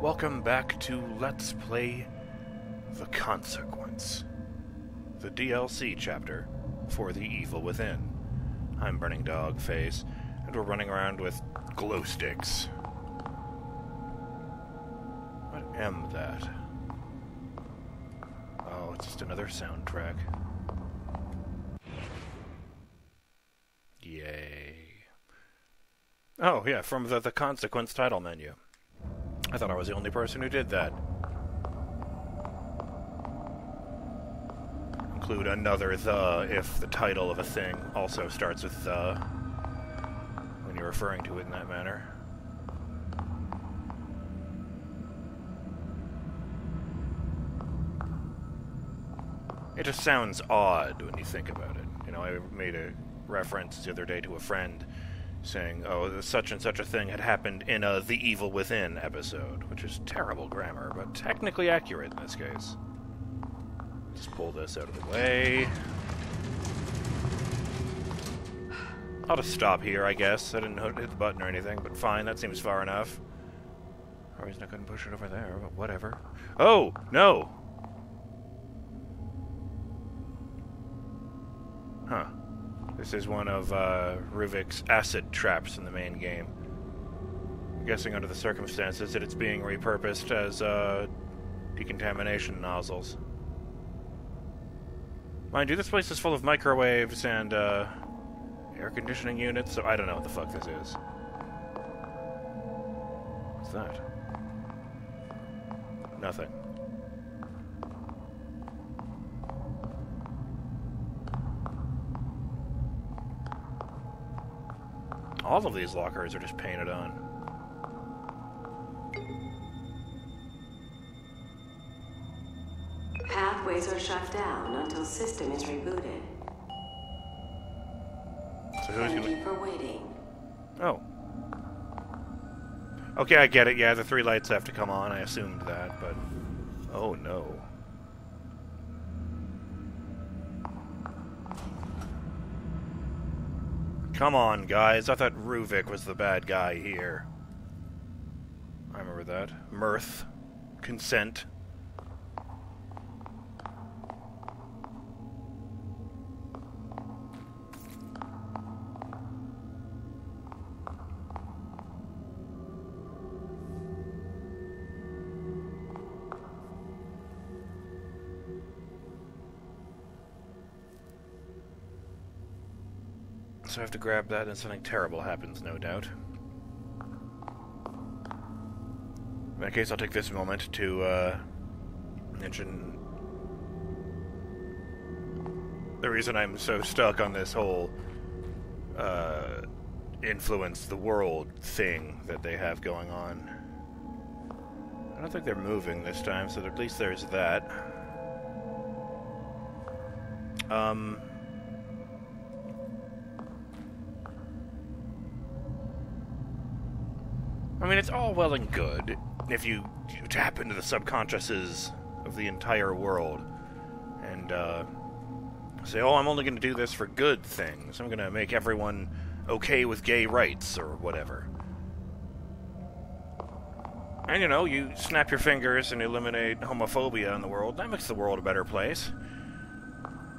Welcome back to Let's Play The Consequence, the DLC chapter for The Evil Within. I'm BurningDogFace, and we're running around with glow sticks. What am that? Oh, it's just another soundtrack. Yay. Oh, yeah, from the Consequence title menu. I thought I was the only person who did that. Include another "the" if the title of a thing also starts with "the" when you're referring to it in that manner. It just sounds odd when you think about it. You know, I made a reference the other day to a friend saying, oh, such and such a thing had happened in a The Evil Within episode, which is terrible grammar, but technically accurate in this case. Just pull this out of the way. I'll just stop here, I guess. I didn't hit the button or anything, but fine, that seems far enough. Or he's not going to push it over there, but whatever. Oh, no! Huh. This is one of Ruvik's acid traps in the main game. I'm guessing under the circumstances that it's being repurposed as decontamination nozzles. Mind you, this place is full of microwaves and air conditioning units, so I don't know what the fuck this is. What's that? Nothing. All of these lockers are just painted on. Pathways are shut down until system is rebooted. So who's gonna... Thank you for waiting. Oh. Okay, I get it. Yeah, the three lights have to come on. I assumed that, but... Oh, no. Come on, guys. I thought Ruvik was the bad guy here. I remember that. Mirth. Consent. So I have to grab that and something terrible happens, no doubt. In that case, I'll take this moment to mention the reason I'm so stuck on this whole influence the world thing that they have going on. I don't think they're moving this time, so at least there's that. I mean, it's all well and good if you tap into the subconsciouses of the entire world and say, oh, I'm only going to do this for good things. I'm going to make everyone okay with gay rights or whatever. And, you know, you snap your fingers and eliminate homophobia in the world. That makes the world a better place.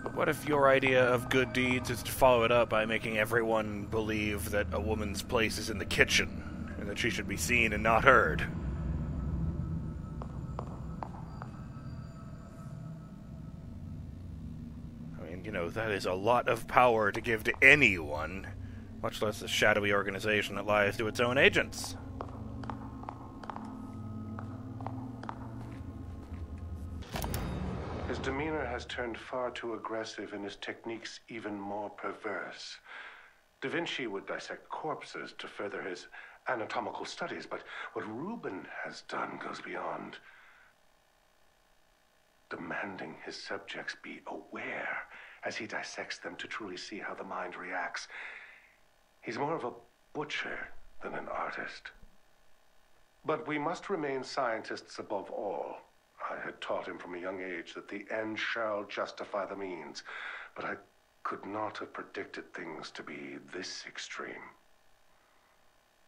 But what if your idea of good deeds is to follow it up by making everyone believe that a woman's place is in the kitchen? That she should be seen and not heard. I mean, you know, that is a lot of power to give to anyone, much less a shadowy organization that lies to its own agents. His demeanor has turned far too aggressive and his techniques even more perverse. Da Vinci would dissect corpses to further his anatomical studies, but what Reuben has done goes beyond. Demanding his subjects be aware as he dissects them to truly see how the mind reacts. He's more of a butcher than an artist. But we must remain scientists above all. I had taught him from a young age that the end shall justify the means, but I could not have predicted things to be this extreme.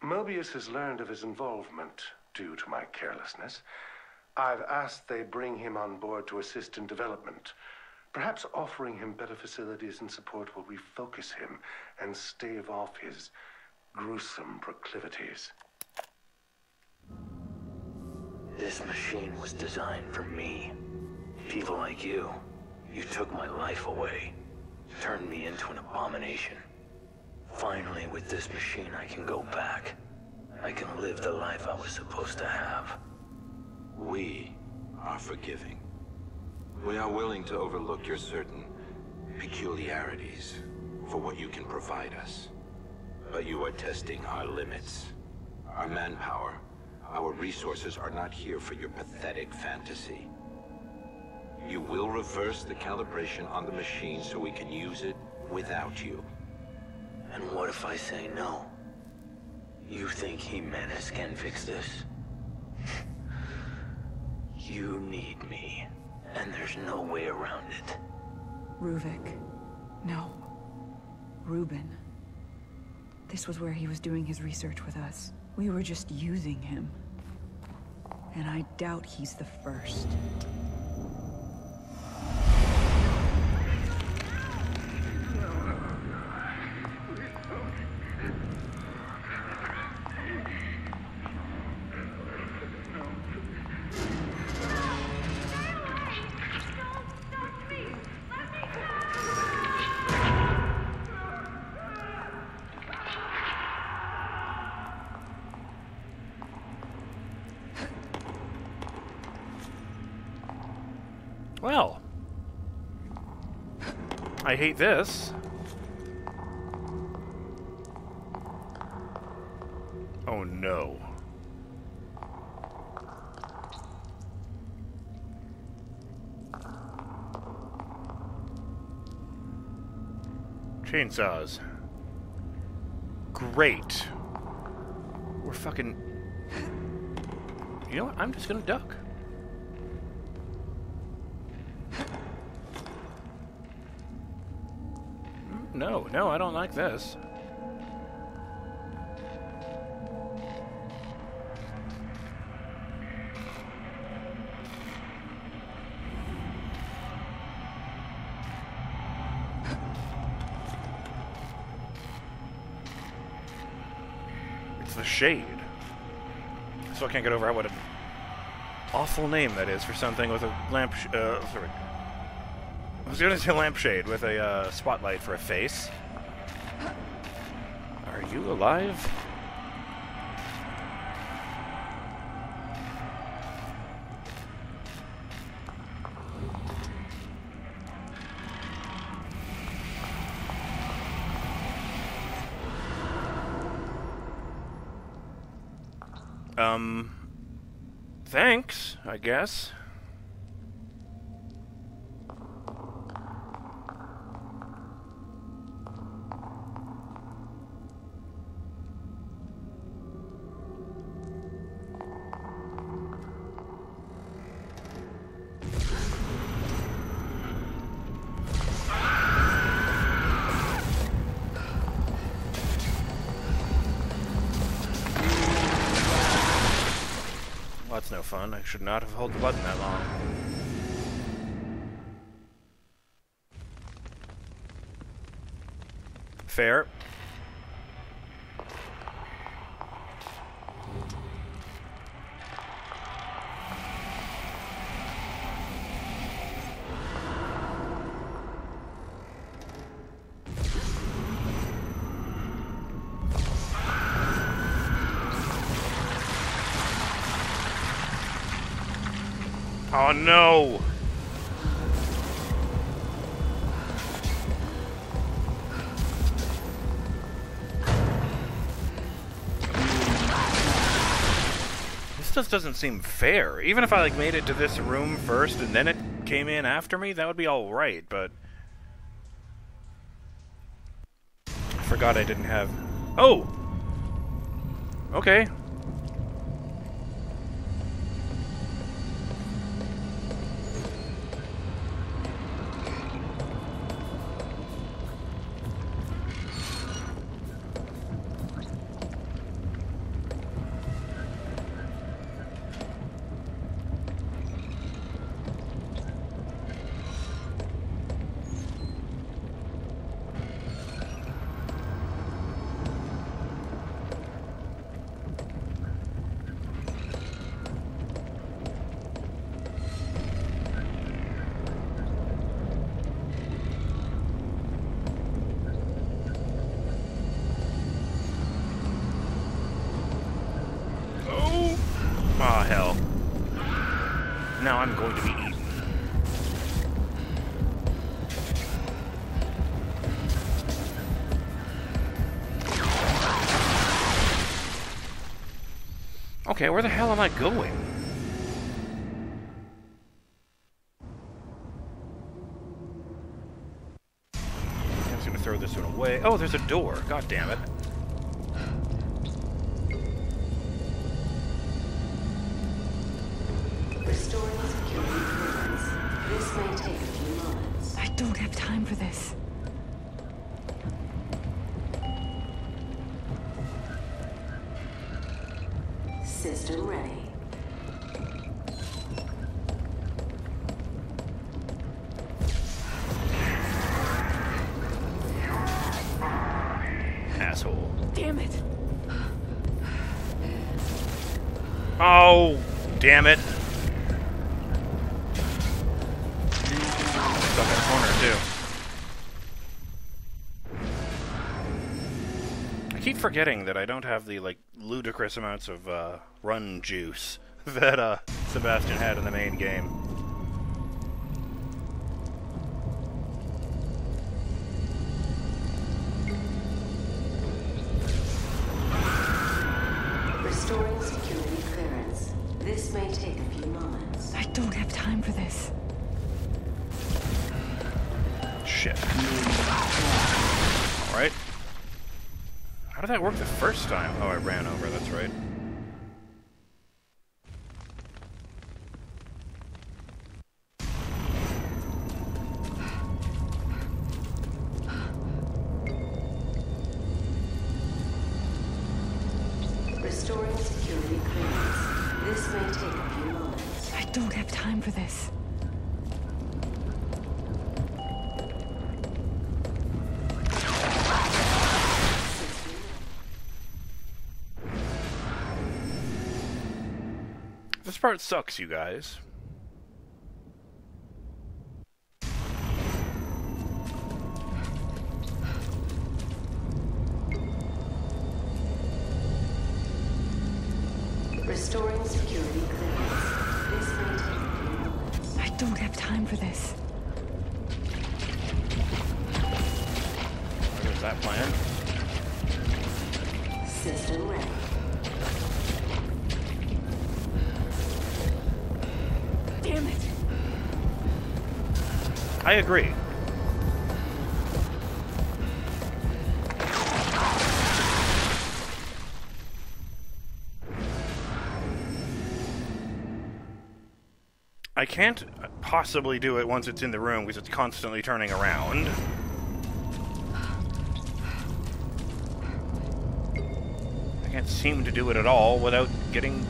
Mobius has learned of his involvement due to my carelessness, I've asked they bring him on board to assist in development. Perhaps offering him better facilities and support will refocus him and stave off his gruesome proclivities. This machine was designed for me. People like you. You took my life away. Turned me into an abomination. Finally, with this machine, I can go back. I can live the life I was supposed to have. We are forgiving. We are willing to overlook your certain peculiarities for what you can provide us. But you are testing our limits. Our manpower, our resources are not here for your pathetic fantasy. You will reverse the calibration on the machine so we can use it without you. And what if I say no? You think Jimenez can fix this? You need me, and there's no way around it. Ruvik. No. Ruben. This was where he was doing his research with us. We were just using him. And I doubt he's the first. Well, I hate this. Oh no. Chainsaws. Great. We're fucking... You know what? I'm just gonna duck. No, no, I don't like this. It's the Shade. So I can't get over what an awful name that is for something with a lamp... sorry. I was going to say lampshade with a spotlight for a face. Are you alive? Thanks, I guess. No fun. I should not have held the button that long. Fair. Oh no! This just doesn't seem fair. Even if I like made it to this room first and then it came in after me, that would be all right, but I forgot I didn't have... Oh! Okay. I'm going to be eaten. Okay, where the hell am I going? I'm just gonna throw this one away. Oh, there's a door. God damn it. System ready. Asshole. Damn it. Oh, damn it. Stuck in a corner too. I keep forgetting that I don't have the like ludicrous amounts of run juice that Sebastian had in the main game. Restoring security clearance. This may take a few moments. I don't have time for this. Shit. All right. How did that work the first time? Oh, I ran over, that's right. Restoring security clearance. This may take a few moments. I don't have time for this. This part sucks, you guys. Restoring security clearance. This may take a few moments. I don't have time for this. There's that plan. System ready. Damn it. I agree. I can't possibly do it once it's in the room because it's constantly turning around. I can't seem to do it at all without getting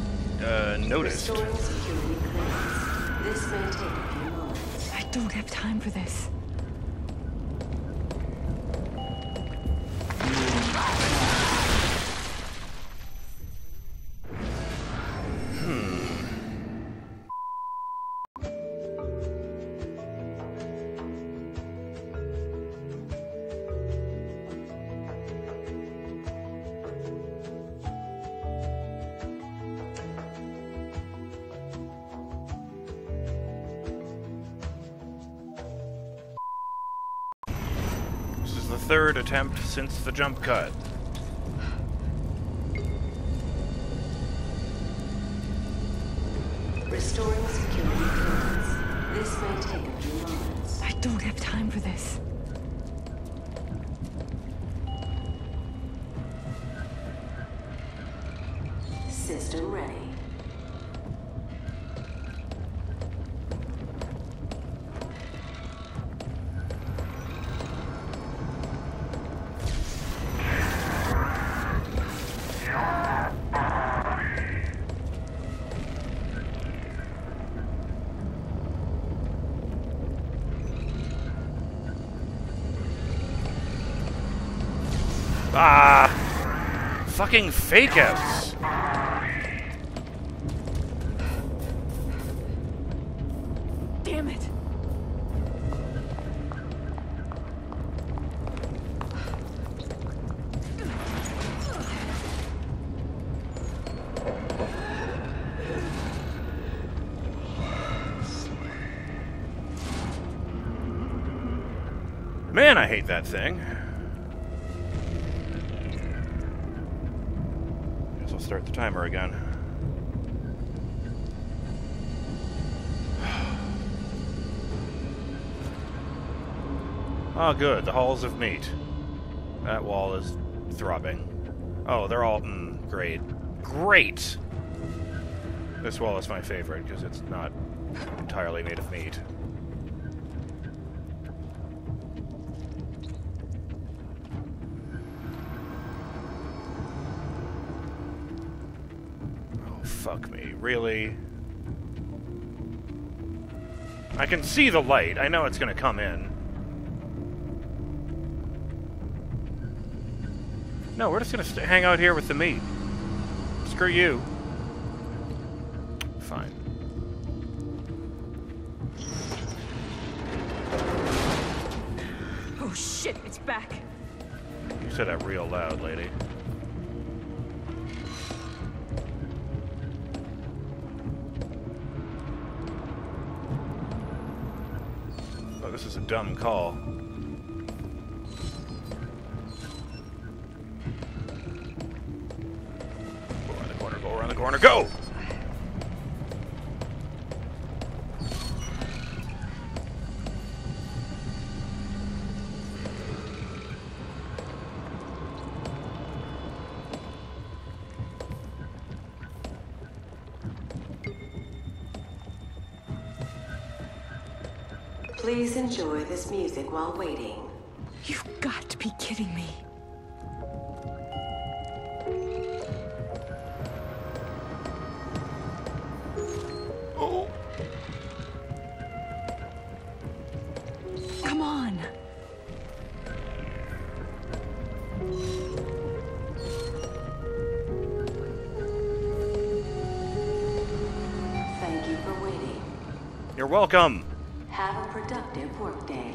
noticed. This may take a few moments. I don't have time for this. The third attempt since the jump cut. Restoring security clearance. This may take a few moments. I don't have time for this. System ready. Ah! Fucking fake-outs! Damn it! Man, I hate that thing. Guess I'll start the timer again. Oh, good. The halls of meat. That wall is throbbing. Oh, they're all... great. Great! This wall is my favorite, because it's not entirely made of meat. Oh, fuck me. Really? I can see the light. I know it's gonna come in. No, we're just gonna hang out here with the meat. Screw you. Fine. Oh shit, it's back. You said that real loud, lady. Oh, this is a dumb call. Corner, go! Please enjoy this music while waiting. You've got to be kidding me. You're welcome. Have a productive workday.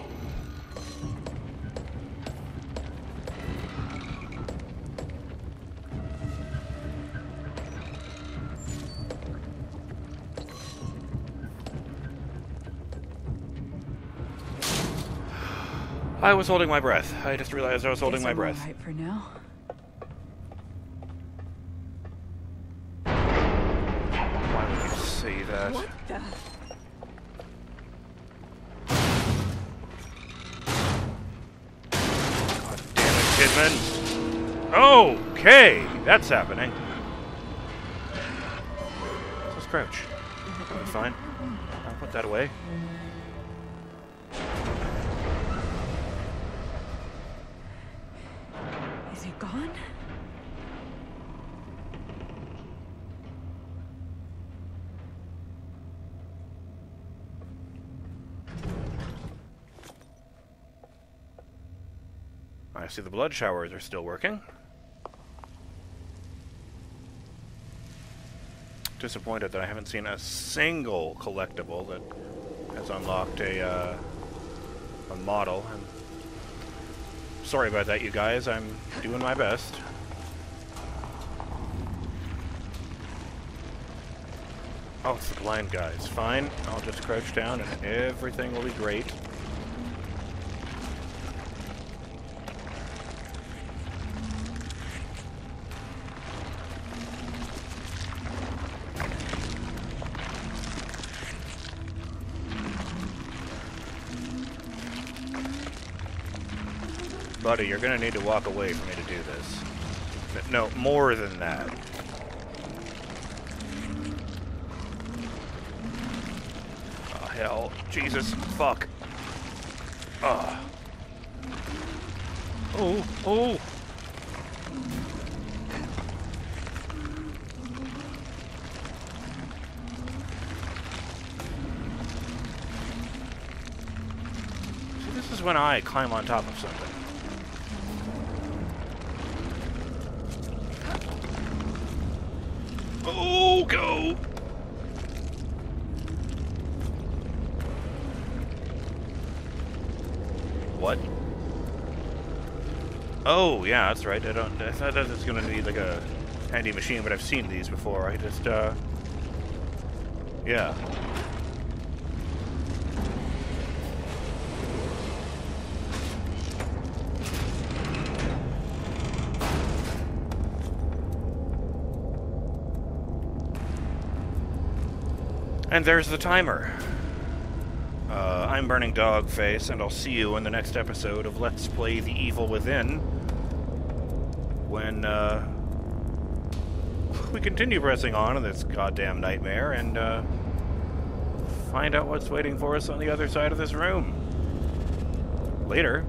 I was holding my breath. I just realized I was holding my breath. All right for now. Why would you say that? What the? Kidman. Okay, that's happening. Let's crouch. That'll be fine. I'll put that away. Is it gone? I see the blood showers are still working. Disappointed that I haven't seen a single collectible that has unlocked a model. I'm sorry about that, you guys. I'm doing my best. Oh, it's the blind guys. Fine. I'll just crouch down and everything will be great. Buddy, you're gonna need to walk away for me to do this. No, more than that. Oh, hell. Jesus. Fuck. Ugh. Oh. Oh. See, this is when I climb on top of something. Oh, go! What? Oh, yeah, that's right. I thought that was gonna be like a handy machine, but I've seen these before. I just, yeah. And there's the timer. I'm BurningDogFace, and I'll see you in the next episode of Let's Play The Evil Within, when we continue pressing on in this goddamn nightmare and find out what's waiting for us on the other side of this room. Later.